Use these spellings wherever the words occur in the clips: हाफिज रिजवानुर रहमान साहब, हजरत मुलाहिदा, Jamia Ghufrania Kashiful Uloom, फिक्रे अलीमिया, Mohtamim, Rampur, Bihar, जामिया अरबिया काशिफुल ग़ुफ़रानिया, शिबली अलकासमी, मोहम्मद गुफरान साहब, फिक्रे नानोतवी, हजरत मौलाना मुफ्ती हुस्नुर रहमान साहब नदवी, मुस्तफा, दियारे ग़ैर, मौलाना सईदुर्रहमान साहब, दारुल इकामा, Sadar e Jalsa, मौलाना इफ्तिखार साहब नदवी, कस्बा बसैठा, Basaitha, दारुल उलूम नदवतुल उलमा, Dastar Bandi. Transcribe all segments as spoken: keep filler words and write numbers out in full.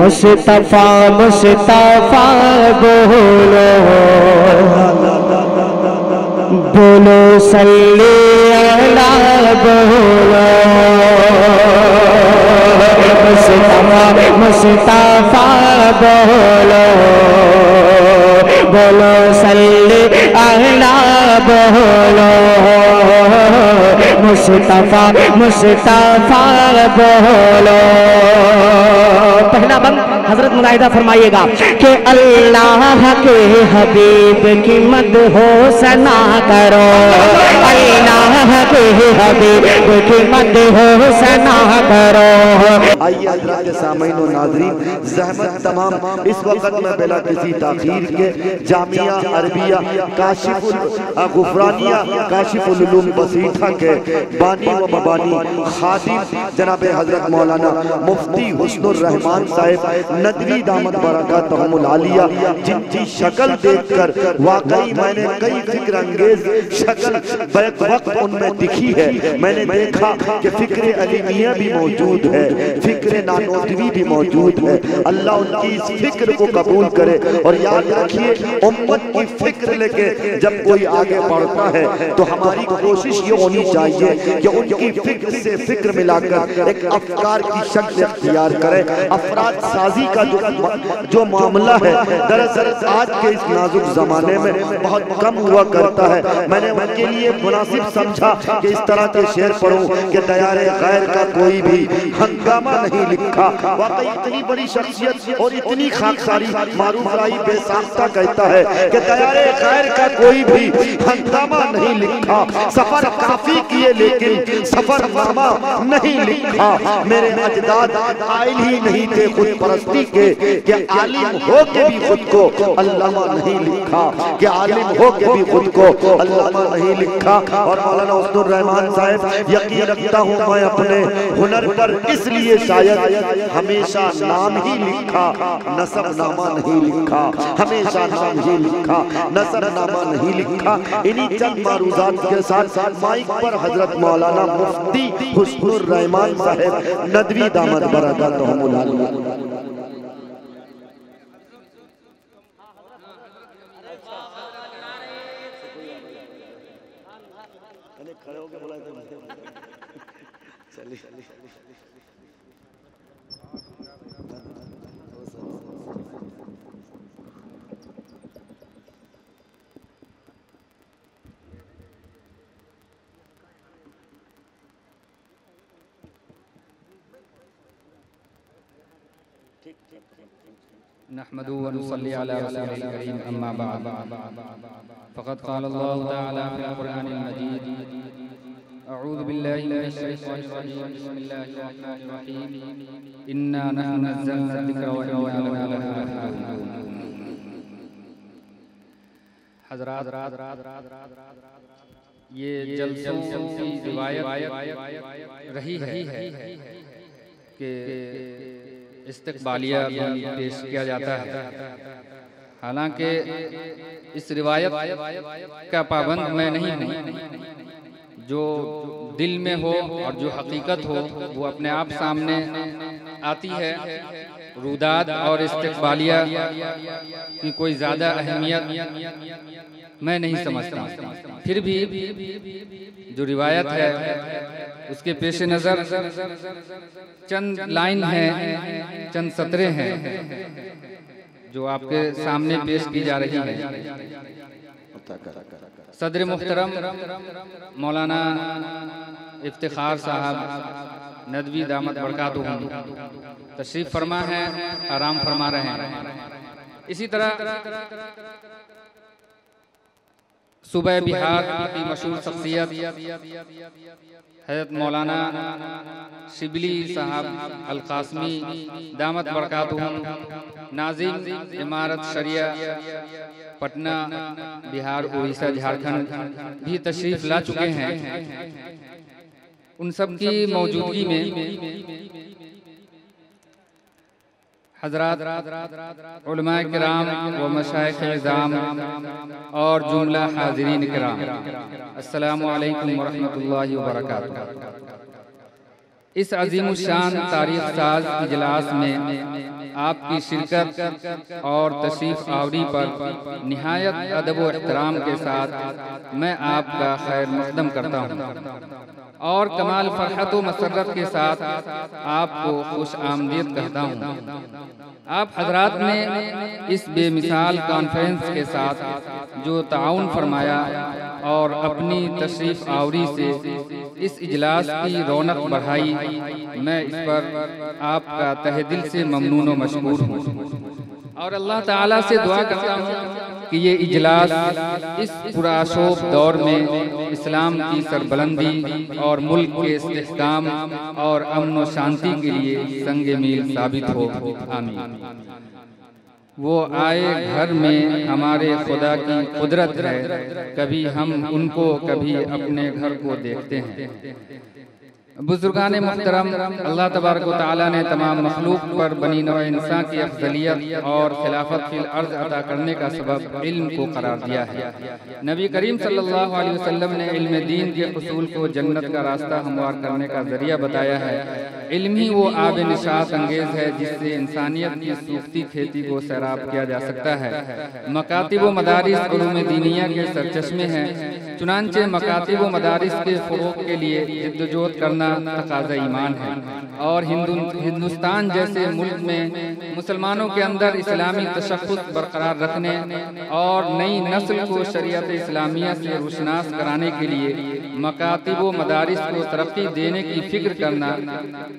मुस्तफा मुस्तफा बोलो बोलो सल्ली अला बोलो मुस्तफा मुस्तफा बोलो बोलो सल्ली अला बोलो मुस्तफा मुस्तफा बोलो। पहला बंद हजरत मुलाहिदा फरमाइएगा कि अल्लाह के हबीब की मद हो सना करो, अल्लाह के हबीब की मद हो सना करो। आइए हजरत के सामईन और नाज़रीन, ज़हमत तमाम इस वक्त में बिला किसी ताखीर के जामिया अरबिया काशिफुल ग़ुफ़रानिया काशिफुल उलूम बसैठा के बानी व मबानी खादिम जनाब हजरत मौलाना मुफ्ती हुस्नुर रहमान साहब नदवी दामत बरकतहुल आलिया, जिनकी शक्ल देखकर वाकई मैंने कई फिक्र अंगेज शक्ल बैक वक्त उनमें दिखी है। मैंने देखा कि फिक्रे अलीमिया भी मौजूद है, फिक्रे नानोतवी भी मौजूद है। अल्लाह उनकी इस फिक्र को कबूल करे। और याद रखिए, उम्मत की फिक्र लेके जब कोई आगे बढ़ता है तो हमारी कोशिश ये होनी चाहिए कि उनकी फिक्र से फिक्र मिलाकर एक अफकार की शक्ल अख्तियार करे। अफराद साजी का जो, जो मामला है दरअसल आज के इस नाजुक जमाने में बहुत कम हुआ करता है। मैंने उनके लिए मुनासिब समझा कि इस तरह के शेर पढ़ूं कि दियारे ग़ैर का कोई भी हंगामा नहीं लिखा। वाकई इतनी बड़ी शख्सियत और इतनी खाकसारी मारूफराई बेसाख्ता कहता है कि दियारे ग़ैर का कोई भी हंगामा नहीं लिखा। सफर काफी किए लेकिन सफर नामा नहीं लिखा। मेरे अजदाद आयल ही नहीं थे खुद परस्त के, के आलिम हो के भी खुद को अल्लामा नहीं लिखा, कि आलिम हो के भी खुद को अल्लामा नहीं लिखा। और मौलाना हुस्नुर रहमान साहब, यकीन रखता हूँ मैं अपने हुनर पर, इसलिए शायद हमेशा नाम ही लिखा, नसब नामा नहीं लिखा। हमेशा नाम ही लिखा, नसब नामा नहीं लिखा। इन्हीं चंद मारूजात के साथ माइक पर हजरत मौलाना मुफ्ती हुस्नुर रहमान साहब नदवी दामत बरकतहुल आलिया। खड़े होकर बोला चलिए ठीक ठीक नहमदु व नुसल्ली अला रसूलिल करीम, अम्मा बाद। फक़द क़ाल अल्लाहु तआला फ़िल क़ुरआनिल मजीद, अऊज़ु बिल्लाहि मिनश शैतानिर रजीम, बिस्मिल्लाहिर रहमानिर रहीम, इन्ना नहनु नज़्ज़लना ज़िक्रा व इन्ना लहू लाहिज़ून। हज़रात, ये जलसों की रिवायत रही है कि इस्तक़बालिया पेश किया जाता है। हालांकि इस रिवायत का पाबंद मैं नहीं हूँ। जो दिल में हो और जो हकीकत हो वो अपने आप सामने आती है। रुदाद और इस्तक़बालिया की कोई ज़्यादा अहमियत मैं नहीं समझता, फिर भी जो रिवायत है उसके पेश नज़र चंद लाइन हैं, चंद सतरे हैं जो आपके सामने पेश की जा रही है। सदर मुहतरम मौलाना इफ्तिखार साहब नदवी दामत बरकातहू तशरीफ फरमा है, आराम फरमा रहे हैं। इसी तरह सुबह बिहार की मशहूर शख्सियत हजरत मौलाना शिबली साहब अलकासमी दामत बरकातहू नाज़िम इमारत शरिया पटना बिहार उड़ीसा झारखंड भी तशरीफ ला चुके हैं। उन सब की मौजूदगी में हजरात उलमाए किराम व मशाइख निज़ाम और जुमला हाज़िरीन किराम, अस्सलामु अलैकुम व रहमतुल्लाहि व बरकातहू। इस अजीमुशान तारीख साज इजलास में आपकी शिरकत और तशरीफ आवरी पर निहायत अदब व एहतराम के साथ मैं आपका खैर मकदम करता हूँ और कमाल फरहत व मसरत के साथ आपको खुश आमदीद कहता हूँ। आप हजरात ने इस बेमिसाल कॉन्फ्रेंस के साथ जो ताउन फरमाया और अपनी तशरीफ आवरी से इस इजलास की रौनक बढ़ाई, मैं इस पर आपका तहे दिल से ममनून व मशकूर हूँ और अल्लाह ताला से दुआ करता हूँ कि ये इजलास इस पुराशोभ दौर में इस्लाम की सरबलंदी और मुल्क के इस्तेहकाम और अमन व शांति के लिए संगे मील साबित हो। आमीन। वो आए घर में हमारे खुदा की कुदरत है, कभी हम उनको कभी अपने घर को देखते हैं। बुजुर्गान मुहतरम, अल्लाह तबारक व तआला ने तमाम मखलूक पर बनी नौ इंसान की अफजलियत और खिलाफत फिल अर्ज अदा करने का सबब इल्म को करार दिया है। नबी करीम सल्लल्लाहु अलैहि वसल्लम ने इल्म दीन के उसूल को जन्नत का रास्ता हमवार करने का जरिया बताया है। इल्म ही वो आब निशात अंगेज है जिससे इंसानियत की सूखती खेती को सैराब किया जा सकता है। मकातिब व मदारिस उलूम दीनिया के सरचश्मे हैं, चुनांचे मकातिब व मदारिस के फ़रोग़ के लिए जद्दोजहद करना तकाज़ा ईमान है और हिंदु, हिंदुस्तान जैसे मुल्क में मुसलमानों के अंदर इस्लामी तशख़्ख़ुस बरकरार रखने और नई नस्ल को शरीयत इस्लामिया से रोशनास कराने के लिए मकातिब व मदारिस को तरक्की देने की फिक्र करना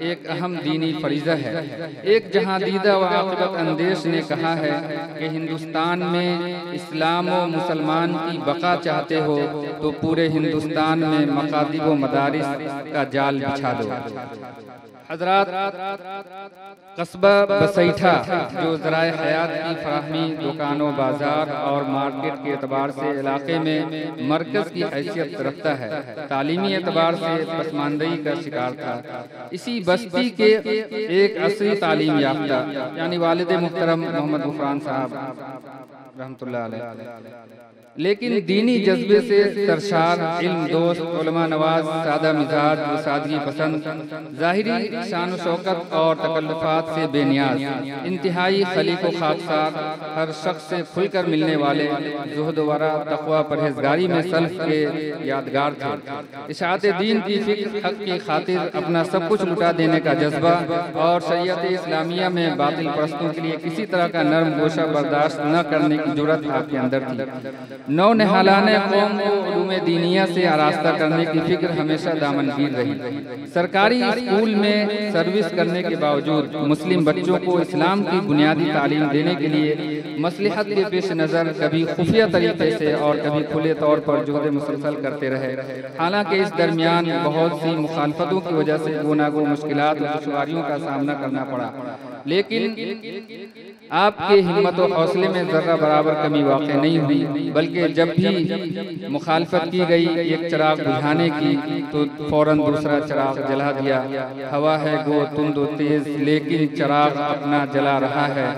एक अहम दीनी फरीज़ा है। एक जहांदीदा व आक़िबत अंदेश ने कहा है कि हिंदुस्तान में इस्लाम व मुसलमान की बका चाहते हो तो पूरे हिंदुस्तान में मकातिब व मदारिस का जाल बिछा दो। हजरात, कस्बा बसैठा जो ज़राए हयात की फराहमी, दुकानों, बाजार और मार्केट के एतबार से इलाके में मरकज़ की हैसियत रखता है, तालीमी एतबार से पसमानदगी का शिकार था। इसी बस्ती के एक असली तालीम याफ्ता यानी वालिद मुहतरम मोहम्मद गुफरान साहब रहमतुल्लाह अलैह, लेकिन दीनी जज्बे से सरशार, इल्म दोस्त, उलमा नवाज, सादा मिजाज, सादगी पसंद, ज़ाहिरी शान शौकत और तकल्लुफ़ात से बेनियाज, इंतहाई खलीक़ व ख़ाकसार, हर शख्स से खुलकर मिलने वाले, ज़ुहद वरा, तक़वा, परहेजगारी में सल्फ़ के यादगार थे। इशाअत दीन की फ़िक्र, हक़ की खातिर अपना सब कुछ लुटा देने का जज्बा और शरीयत इस्लामिया में बातिल परस्तों के लिए किसी तरह का नरम गोशा बर्दाश्त न करने की जुर्रत आपके अंदर थी। नौ नहालाने कौम को उलूमे दीनिया से आरास्ता करने की फिक्र हमेशा दामनगीर रही। सरकारी स्कूल में सर्विस करने के बावजूद मुस्लिम बच्चों को इस्लाम की बुनियादी तालीम देने के लिए मसलहत के पेश नज़र कभी खुफिया तरीके से और कभी खुले तौर पर जोहद मुसलसल करते रहे। हालांकि इस दरमियान बहुत सी मुखालफतों की वजह से गोनागो मुश्किलात और दुश्वारियों का सामना करना पड़ा, लेकिन आपके हिम्मत और हौसले में ज़र्रा बराबर कमी वाक़ई नहीं हुई, बल्कि जब भी मुखालफत की गई एक चराग बुझाने की तो फौरन दूसरा चराग जला दिया। हवा है गो तुंद व तेज, लेकिन चराग अपना जला रहा है।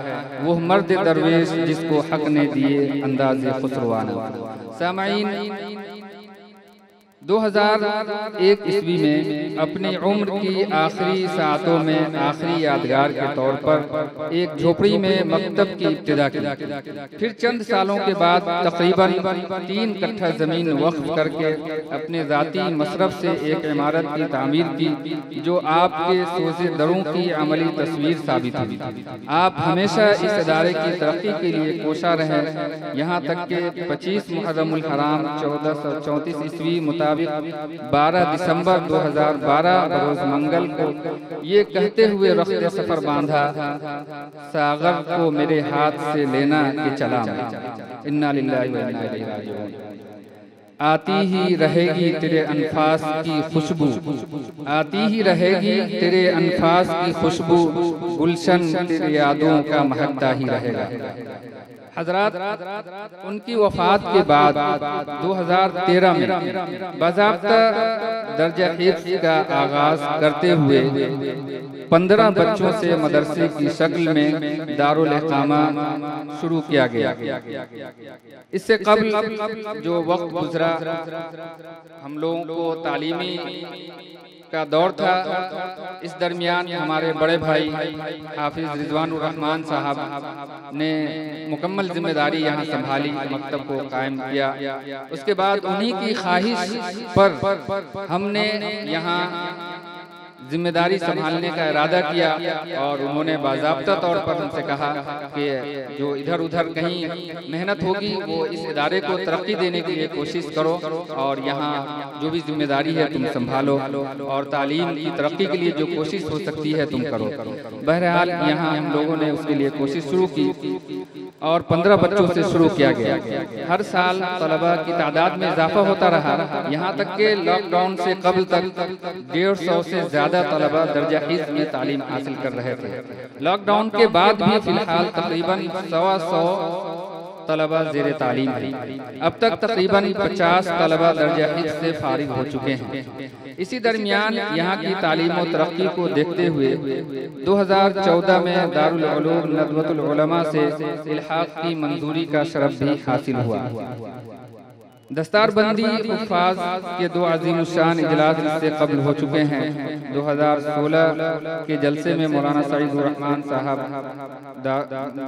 वो मर्द दरवेश जिसको हक ने दिए अंदाज़े खुसरवाना। सामाईन, दो हज़ार एक ईस्वी में अपनी उम्र की आखिरी सातों में आखिरी यादगार के तौर पर एक झोपड़ी में मकतब की इब्तिदा की। फिर चंद सालों के बाद तकरीबन तीन कट्ठा ज़मीन वक्फ करके अपने ज़ाती मसरफ से एक इमारत की तामीर की जो आपके सोचे दरों की अमली तस्वीर साबित हुई। आप हमेशा इस अदारे की तरक्की के लिए कोशा रहे, यहाँ तक कि पच्चीस मुहर्रम हराम चौदह सौ चौंतीस ईस्वी बारह दिसंबर दो हज़ार बारह रोज मंगल को ये कहते हुए रखते सफर बांधा, सागर को मेरे हाथ से लेना कि चला मैं। इन्ना लिल्लाहि व इन्ना इलैहि राजिऊन। आती ही रहेगी तेरे अनफास की खुशबू, आती ही रहेगी तेरे अनफास की खुशबू, गुलशन तेरे यादों का महकता ही रहेगा। हजरात, उनकी वफात के बाद दो हज़ार तेरह में बाज़ाब्ता दर्जा हिफ्ज़ का आगाज करते हुए पंद्रह बच्चों से मदरसे की शक्ल में दारुल इकामा शुरू किया गया। इससे कबल जो वक्त गुजरा हम लोगों को तालीमी का दौर था। इस दरमियान हमारे बड़े भाई हाफिज रिजवानुर रहमान साहब ने मुकम्मल जिम्मेदारी यहाँ संभाली, मकतब को कायम किया। उसके बाद उन्हीं की ख्वाहिश पर हमने यहाँ जिम्मेदारी संभालने का इरादा किया और उन्होंने बाज़ाब्ता तौर पर हमसे कहा कि जो इधर उधर कहीं मेहनत होगी वो इस इदारे को तरक्की देने के लिए कोशिश करो और यहाँ जो भी जिम्मेदारी है तुम संभालो और तालीम की तरक्की के लिए जो कोशिश हो सकती है तुम करो। बहरहाल यहाँ हम लोगों ने उसके लिए कोशिश शुरू की और पंद्रह बच्चों से शुरू किया गया। हर साल तलबा की तादाद में इजाफा होता रहा। यहाँ तक के लॉकडाउन से कबल तक डेढ़ सौ से ज़्यादा तलबा दर्जा हिस्स में तालीम हासिल कर रहे थे। लॉकडाउन के बाद भी फिलहाल तकरीबन सवा सौ तलबा ज़ेरे तालीम है। अब तक तकरीबन पचास तलबा दर्जा हिस्स से फारिग हो चुके हैं। इसी दरमियान यहाँ की तालीम और तरक्की को देखते हुए दो हज़ार चौदह में दारुल उलूम नदवतुल उलमा से इल्हाक की मंजूरी का शरफ भी हासिल हुआ। दस्तारबंदी उफाज के दो अजीम शान इजलास से कबल हो चुके हैं। दो हज़ार सोलह के जलसे में मौलाना सईदुर्रहमान साहब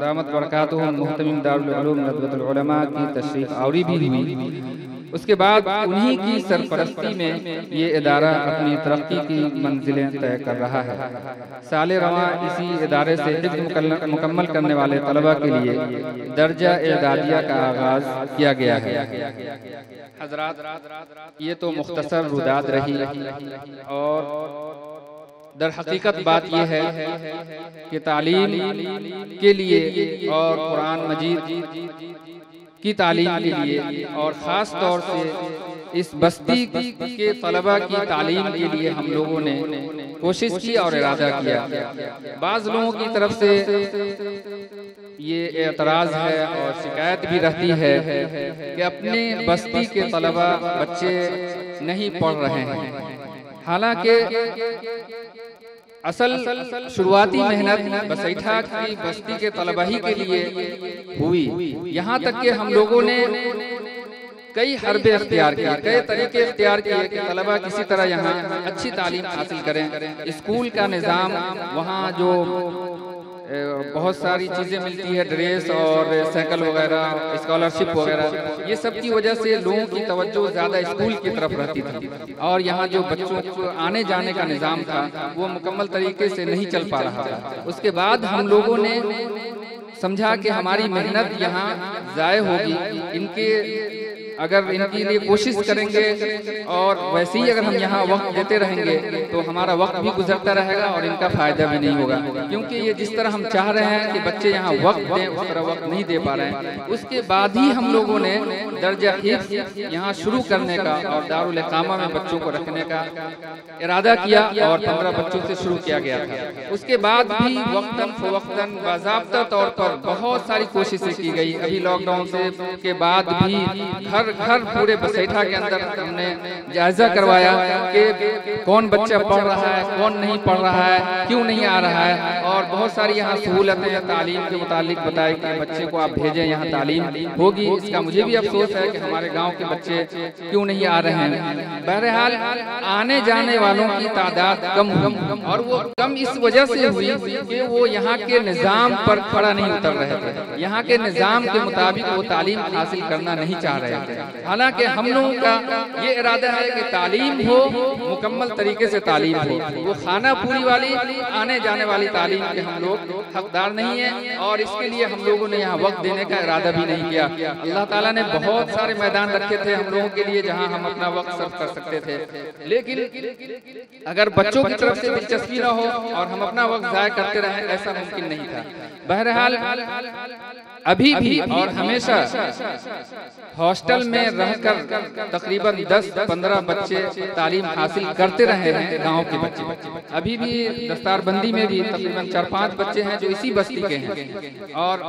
दामत बरकातहू मुहतमिम दारुल उलूम नदवतुल उलमा की तशरीफ आवरी भी हुई। उसके बाद उन्हीं की सरपरस्ती में ये इदारा अपनी तरक्की की मंजिलें तय कर रहा है। साले रवा इसी इदारे से हिफ्ज़ मुकम्मल करने वाले तलबा के लिए दर्जा एदादिया का आगाज किया गया है। हजरात, ये तो मुख्तसर रुदाद रही और दर हकीकत बात यह है कि तालीम के लिए और कुरान मजीद की तालीम के लिए और ख़ास तौर से इस बस्ती के तलबा की तालीम के लिए हम लोगों ने कोशिश की और इरादा किया। बाज़ लोगों की तरफ से ये एतराज़ है और शिकायत भी रहती है कि अपने बस्ती के तलबा बच्चे नहीं पढ़ रहे हैं। हालांकि असल शुरुआती मेहनत बसैठा की बस्ती के तलबा ही के लिए हुई। यहाँ तक कि हम लोगों ने कई हरबे अख्तियार किए, कई तरीके अख्तियार किए कि तलबा किसी तरह यहाँ अच्छी तालीम हासिल करें। स्कूल का निज़ाम, वहाँ जो बहुत सारी चीज़ें मिलती है, ड्रेस और साइकिल वगैरह, स्कॉलरशिप वगैरह, ये सब की वजह से लोगों की तवज्जो ज़्यादा स्कूल की तरफ रहती थी और यहाँ जो बच्चों को आने जाने का निज़ाम था वो मुकम्मल तरीके से नहीं चल पा रहा था। उसके बाद हम लोगों ने समझा कि हमारी मेहनत यहाँ ज़ाय होगी, इनके अगर इनके लिए कोशिश करेंगे और वैसे ही अगर हम यहाँ वक्त देते रहेंगे तो हमारा वक्त भी गुजरता रहेगा और इनका फ़ायदा भी नहीं होगा, क्योंकि ये जिस तरह हम चाह रहे हैं कि बच्चे यहाँ वक्त दें उस तरह वक्त नहीं दे पा रहे हैं। उसके बाद ही हम लोगों ने दर्जा हिफ्ज़ यहाँ शुरू करने का और दारुल इकामा में बच्चों को रखने का इरादा किया और पंद्रह बच्चों से शुरू किया गया था। उसके बाद भी वक्तन फवक्तन बाज़ाब्ता तौर पर बहुत सारी कोशिशें की गई। अभी लॉकडाउन से के बाद भी घर घर पूरे बसैठा के अंदर हमने जायजा करवाया कि कौन बच्चा पढ़ रहा है, कौन नहीं पढ़ रहा है, क्यों नहीं आ रहा है और बहुत सारी यहाँ सहूलतें तालीम के मुतालिक बताए कि बच्चे को आप भेजें, यहाँ तालीम होगी। इसका मुझे भी अफसोस है कि हमारे गांव के बच्चे क्यों नहीं आ रहे हैं। बहरहाल आने जाने वालों की तादाद कम हुई और वो कम इस वजह से हुई कि वो यहाँ के निज़ाम पर खड़ा नहीं उतर रहे थे, यहाँ के निज़ाम के मुताबिक वो तालीम हासिल करना नहीं चाह रहे थे। हालांकि हम लोगों का ये इरादा है कि तालीम हो, मुकम्मल तरीके से तालीम हो, वो खाना पूरी वाली आने जाने वाली तालीम के हम लोग हकदार नहीं है और इसके लिए हम लोगों ने यहाँ वक्त देने का इरादा भी नहीं किया। अल्लाह ताला ने बहुत सारे मैदान रखे थे हम लोगों के लिए जहाँ हम अपना वक्त सर्व कर सकते थे, लेकिन अगर बच्चों की तरफ से दिलचस्पी न हो और हम अपना वक्त ज़ाया करते रहें ऐसा मुमकिन नहीं था। बहरहाल अभी भी और हमेशा हॉस्टल में रहकर तकरीबन दस पंद्रह बच्चे तालीम हासिल करते रहे हैं गांव के बच्चे। अभी भी दस्तारबंदी में भी तकरीबन चार पांच बच्चे हैं जो इसी बस्ती के हैं और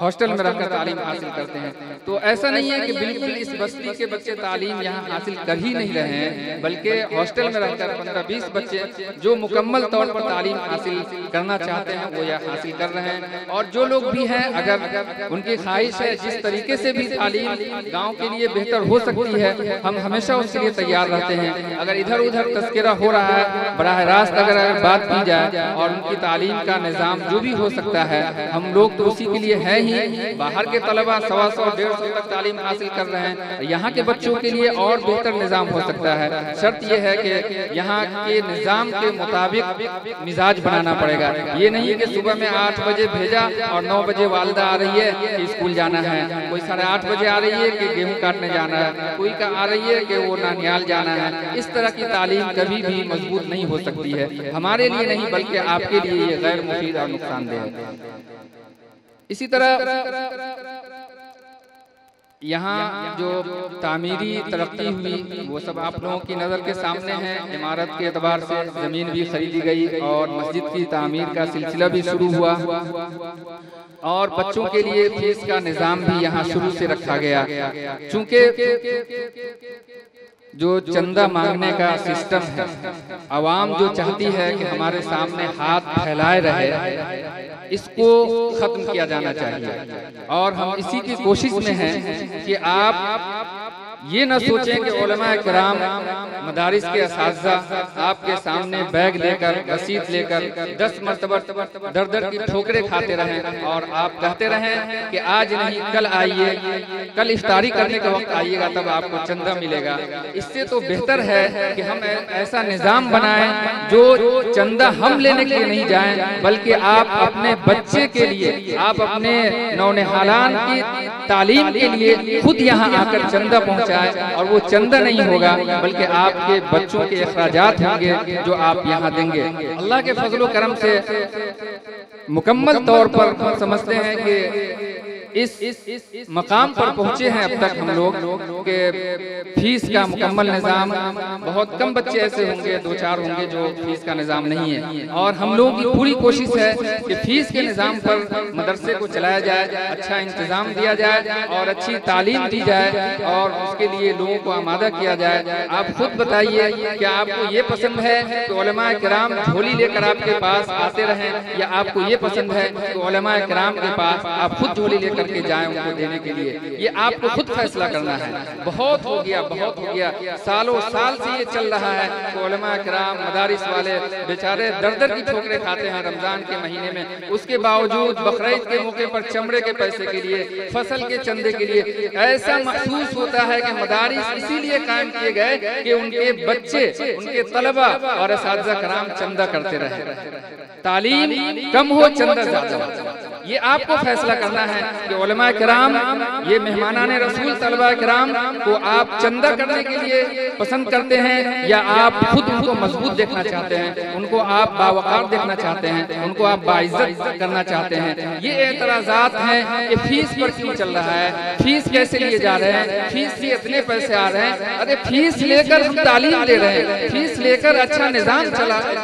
हॉस्टल में रहकर तालीम हासिल करते हैं। तो ऐसा नहीं है कि बिल्कुल इस बस्ती के बच्चे तालीम यहाँ हासिल कर ही नहीं रहे हैं, बल्कि हॉस्टल में रहकर पंद्रह बीस बच्चे जो मुकम्मल तौर पर तालीम हासिल करना चाहते हैं वो यह हासिल कर रहे हैं। और जो लोग भी हैं अगर उनकी ख्वाहिश है जिस तरीके से भी तालीम गाँव के लिए बेहतर हो सकती है हम हमेशा उसके लिए तैयार रहते हैं। अगर इधर उधर तस्करा हो रहा है बराह रास्त अगर अगर बात की जाए और उनकी तालीम का निज़ाम जो भी हो सकता है हम लोग तो उसी के लिए है ही। बाहर के तलबा सवा सौ डेढ़ सौ तक तालीम हासिल कर रहे हैं, यहाँ के बच्चों के लिए और बेहतर निज़ाम हो सकता है। शर्त यह है कि यहाँ के निज़ाम के मुताबिक मिजाज बनाना पड़ेगा। ये नहीं कि सुबह में आठ बजे भेजा और नौ बजे वालदा आ रही है कि स्कूल जाना है, कोई साढ़े आठ बजे आ रही है कि गेहूँ काटने जाना है, कोई का आ रही है कि वो नानियाल जाना है। इस तरह की तालीम कभी भी मजबूत नहीं हो सकती है, हमारे लिए नहीं बल्कि आपके लिए ये गैर मुफीद और नुकसानदेह है। इसी तरह यहाँ जो तामीरी तरक्की हुई वो सब आप लोगों की नज़र के सामने है। इमारत के एतबार से ज़मीन भी खरीदी गई और मस्जिद की तामीर का सिलसिला भी शुरू हुआ और बच्चों के लिए फीस का निज़ाम भी यहाँ शुरू से रखा गया। चूँकि जो चंदा मांगने का सिस्टम है आवाम जो चाहती है कि हमारे सामने हाथ फैलाए रहे, इसको खत्म किया जाना चाहिए। और हम इसी की कोशिश में हैं कि आप ये न सोचें कि उलमा किराम मदारिस के असातिज़ा आपके सामने बैग लेकर रसीद लेकर दस मरतबा दर दर की ठोकरें खाते रहें और आप कहते रहें कि आज नहीं कल आइए, कल इफ्तारी करने का वक्त आइएगा तब आपको चंदा मिलेगा। इससे तो बेहतर है कि हम ऐसा निज़ाम बनाएं जो चंदा हम लेने के लिए नहीं जाएं, बल्कि आप अपने बच्चे के लिए आप अपने नौनिहालान की तालीम के लिए खुद यहाँ आकर चंदा पहुँचाएं। और वो चंदा नहीं होगा बल्कि आप आपके बच्चों के अखराजात होंगे जो आप यहाँ देंगे। अल्लाह के फजलो करम से मुकम्मल तौर पर समझते हैं कि इस, इस, इस, इस मकाम पर पहुंचे हैं अब तक हम लोग के फीस का मुकम्मल निज़ाम। बहुत कम बच्चे ऐसे होंगे, दो चार होंगे जो फीस का निज़ाम नहीं है। और हम लोगों की पूरी कोशिश है कि फीस के निज़ाम पर मदरसे को चलाया जाए, अच्छा इंतज़ाम दिया जाए और अच्छी तालीम दी जाए और उसके लिए लोगों को आमादा किया जाए। आप खुद बताइए कि आपको ये पसंद है कि उलमा किराम झोली लेकर आपके पास आते रहें या आपको ये पसंद है कि उलमा किराम के पास आप खुद झोली लेकर करके जाएं उनको देने के लिए। ये आपको खुद फैसला करना है। बहुत हो गया, बहुत हो गया, सालों साल से ये चल रहा है कि उलमा किराम मदारिस वाले बेचारे दर दर की ठोकरें खाते हैं रमजान के महीने में, उसके बावजूद बकरीद के मौके पर चमड़े के पैसे के लिए, फसल के चंदे के लिए। ऐसा महसूस होता है कि मदारिस इसीलिए कायम किए गए कि उनके बच्चे, उनके तलबा और असातिज़ा कराम चंदा करते रहे। तालीम कम हो, चंदा ज्यादा हो, ये आपको फैसला करना है कि उलमा किराम ये मेहमानाने रसूल तलबा किराम को आप चंदा करने के लिए पसंद करते हैं या आप खुद उनको मजबूत देखना चाहते हैं, उनको आप बावकार देखना चाहते हैं, उनको आप बाइज़्ज़त करना चाहते हैं। ये एतराज़ात हैं कि फीस पर क्यों चल रहा है, फीस कैसे लिए जा रहे हैं, फीस से इतने पैसे आ रहे हैं। अरे फीस लेकर हम तालीम ले रहे हैं, फीस लेकर अच्छा निज़ाम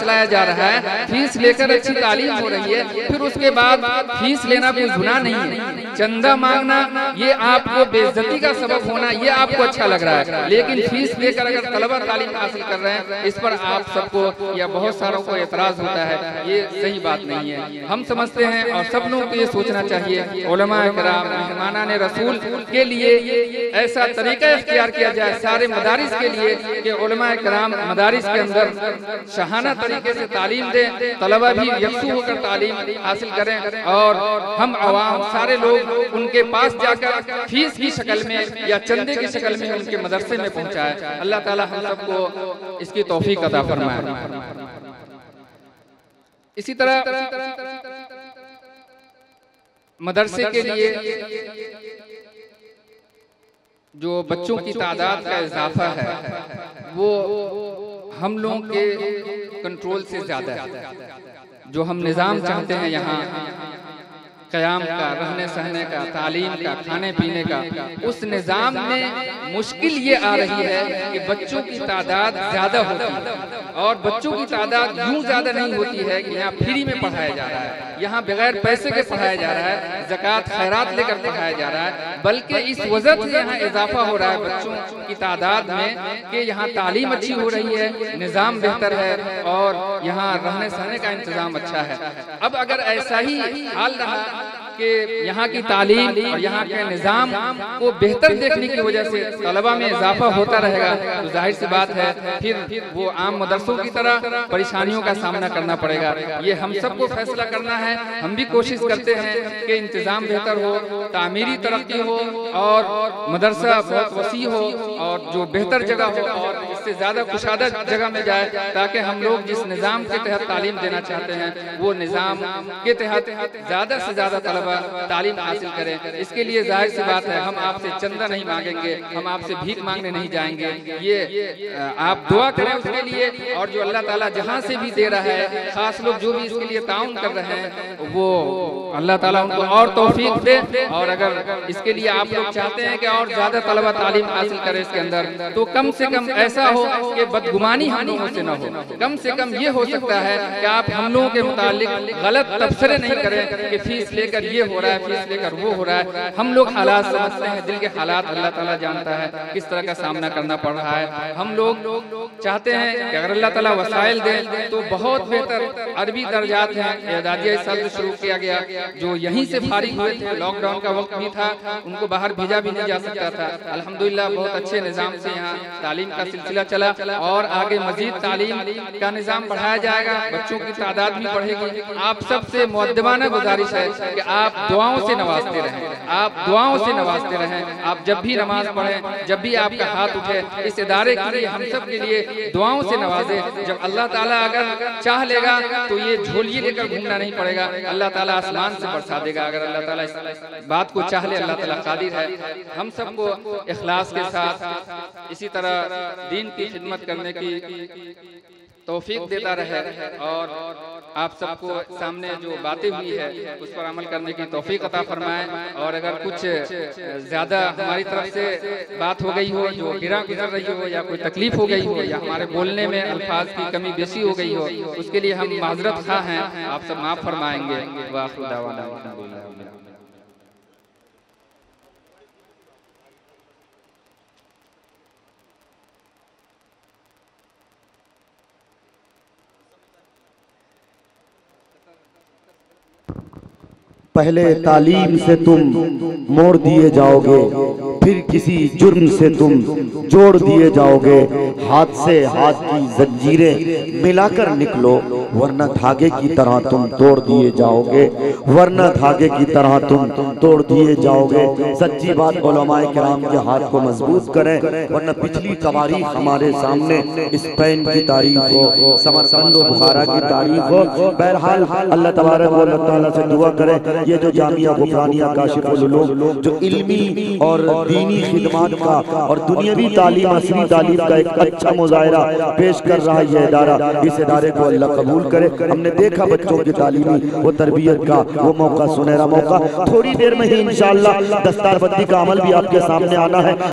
चलाया जा रहा है, फीस लेकर अच्छी तालीम हो रही है, फिर उसके बाद फीस लेना कोई गुनाह नहीं है। चंदा मांगना ये आपको बेइज्जती का सबब होना ये आपको अच्छा लग रहा है, लेकिन फीस लेकर अगर तलबा तालीम हासिल कर रहे हैं इस पर आप सबको या बहुत सारों को एतराज होता है। ये सही बात नहीं है। हम समझते हैं और सब लोगों को ये सोचना चाहिए उलमा किराम मेहमानाने रसूल के लिए ऐसा तरीका इख्तियार किया जाए सारे मदारिस के लिए कि उलमा किराम मदारिस के अंदर शहाना तरीके से तालीम दें, तलबा भी यकसू होकर तालीम हासिल करें और और हम आवाम सारे लोग उनके पास जाकर फीस की शक्ल में या चंदे की शक्ल में उनके मदरसे में पहुंचाए। अल्लाह ताला हम सबको इसकी तौफीक अता फरमाए। इसी तरह मदरसे के लिए जो बच्चों की तादाद का इजाफा है वो हम लोगों के कंट्रोल से ज्यादा है। जो हम निज़ाम चाहते हैं यहाँ क़याम का, रहने सहने का, तालीम का, खाने पीने का, उस निज़ाम में मुश्किल ये आ रही है कि बच्चों की तादाद ज़्यादा होती है और बच्चों की तादाद यूँ ज़्यादा नहीं होती है कि यहाँ फ्री में पढ़ाया जा रहा है, यहाँ बगैर पैसे के पढ़ाया जा रहा है, ज़कात खैरात लेकर पढ़ाया जा रहा है, बल्कि इस वजह से यहाँ इजाफा हो रहा है बच्चों की तादाद में कि यहाँ तालीम अच्छी हो रही है, निज़ाम बेहतर है और यहाँ रहने सहने का इंतज़ाम अच्छा है। अब अगर ऐसा ही हाल रहा कि यहाँ की तालीम और यहाँ के निज़ाम को बेहतर देखने की वजह से तलबा में इजाफा होता रहेगा तो जाहिर सी बात है फिर वो आम मदरसों की तरह परेशानियों का सामना करना पड़ेगा। ये हम सबको फैसला करना है, हम भी कोशिश करते हैं कि इंतज़ाम बेहतर हो, तामीरी तरक्की हो और मदरसा बहुत वसी हो और जो बेहतर जगह हो और इससे ज़्यादा कुशादा जगह में जाए ताकि हम लोग जिस निज़ाम के तहत तालीम देना चाहते हैं वो निज़ाम के तहत ज़्यादा से ज़्यादा तालीम हासिल करें। इसके लिए जाहिर सी बात है हम आपसे चंदा नहीं मांगेंगे, हम आपसे भीख मांगने नहीं जाएंगे, ये आप दुआ करें उसके लिए। और जो अल्लाह ताला जहाँ से भी दे रहा है, खास लोग जो भी इसके लिए ताउन कर रहे हैं वो अल्लाह ताला उनको और तौफीक दे। और अगर इसके लिए आप लोग चाहते हैं कि और ज़्यादा तलबा तालीम हासिल करें इसके अंदर तो कम से कम ऐसा हो कि बदगुमानी हानि हमसे न हो, कम से कम ये हो सकता है कि आप हम लोगों के मुतालिक गलत तबसरे नहीं करें कि फीस लेकर ये हो रहा है, फीस लेकर वो हो रहा है। हम लोग हालात समझते हैं, दिल के हालात अल्लाह ताला जानता है किस तरह का सामना करना पड़ रहा है। हम लोग चाहते हैं कि अगर अल्लाह ताला वसाइल दे तो बहुत बेहतर अरबी दर्जात हैं, एदादिया सब्र शुरू किया गया, जो यहीं से फारिग हुए थे, लॉकडाउन का वक्त भी था, उनको बाहर भेजा भी नहीं जा सकता था। अल्हम्दुलिल्लाह बहुत अच्छे निज़ाम से यहाँ तालीम का सिलसिला चला और आगे मजीद तालीम का निज़ाम बढ़ाया जाएगा, बच्चों की तादाद भी बढ़ेगी। आप सबसे मुअद्दबाना गुजारिश है कि आप दुआओं से नवाजते रहें, आप दुआओं से नवाजते रहें, आप जब भी नमाज पढ़ें, जब भी आपका हाथ उठे, इस इदारे के लिए हम सब के लिए दुआओं से नवाजें। जब अल्लाह ताला अगर चाह लेगा तो ये झोलिए लेकर घूमना नहीं पड़ेगा, अल्लाह ताला आसमान से बरसा देगा। अगर अल्लाह ताला इस बात को चाह ले, अल्लाह ताला कादिर है। हम सबको इखलास के साथ इसी तरह दीन की खिदमत करने की तौफीक देता रहे और आप सबको सामने जो बातें हुई है उस पर अमल करने की तौफीक अता फरमाए। और अगर कुछ ज़्यादा हमारी तरफ से बात हो गई हो, जो गिरा गुजर रही हो या कोई तकलीफ हो गई हो या हमारे बोलने में अल्फाज की कमी बेसी हो गई हो, उसके लिए हम माजरत खा हैं, आप सब माफ़ फरमाएंगे। वाखिर दावाना अल्हम्दुलिल्लाह। पहले तालीम से तुम मोड़ दिए जाओगे, फिर किसी जुर्म से तुम जोड़ दिए जाओगे। हाथ से हाथ की जंजीरें मिलाकर निकलो, वरना धागे की तरह तुम तोड़ दिए जाओगे, वरना धागे की तरह तुम तोड़ दिए जाओगे। सच्ची बात, उलमाए किराम के हाथ को मजबूत करें, वरना पिछली तारीख हमारे सामने स्पेन की तारीख हो, समरकंद और बुखारा की तारीख हो। बहरहाल अल्लाह तबारक व तआला से दुआ करें, ये जो जामिया ग़ुफ़रानिया काशिफुल ग़ुफ़रानिया जो इल्मी और दीनी खिदमत का और दुनियावी तालीम असली तालीम का एक अच्छा मुजाहिरा पेश कर रहा है, यह इदारा, इस इदारे को अल्लाह कबूल करे। हमने देखा बच्चों की तालीमी वो तरबियत का वो मौका, सुनहरा मौका। थोड़ी देर में ही इंशाअल्लाह दस्तारबंदी का अमल भी आपके सामने आना है।